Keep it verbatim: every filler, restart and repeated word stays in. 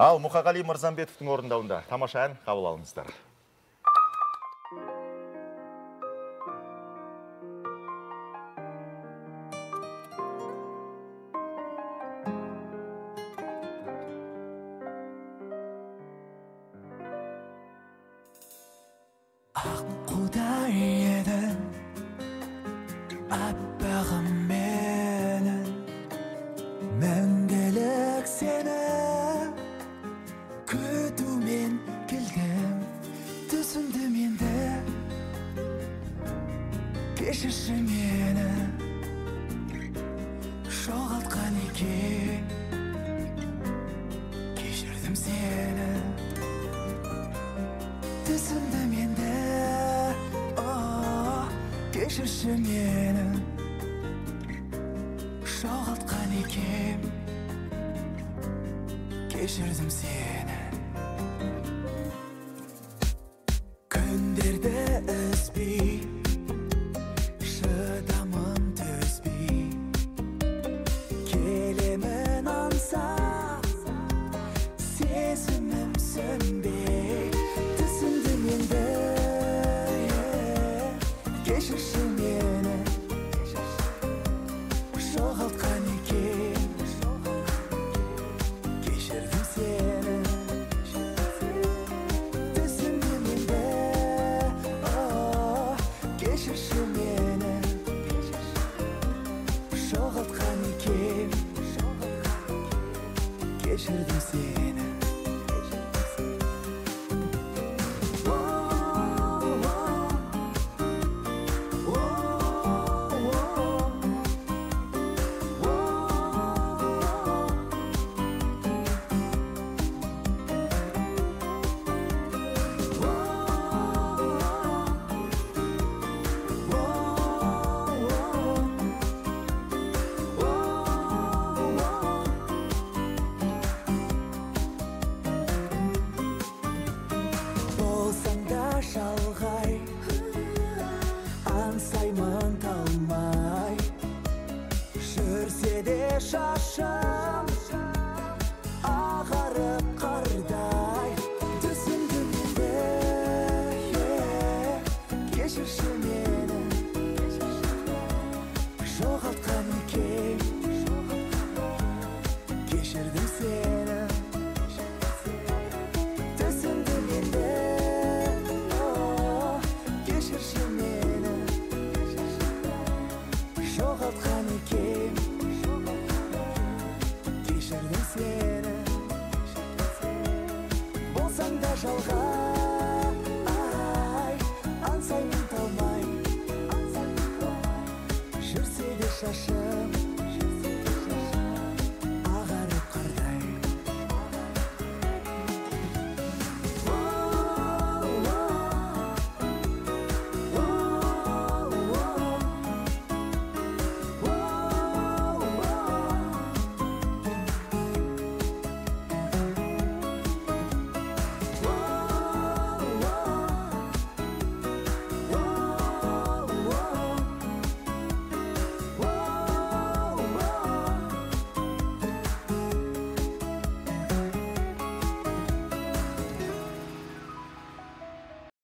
Ал Мұқағали Мырзамбетовтың орындауында тамаша ән қабыл алыңыздар. Şalga